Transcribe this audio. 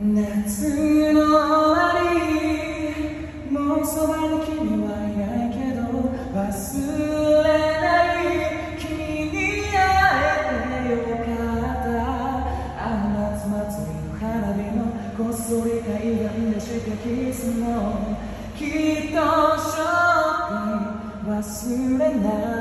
夏の終わり、もうそばに君はいないけど忘れない、君に会えてよかった。あの夏祭りの花火のこっそり海岸でしたキスもきっと将来忘れない。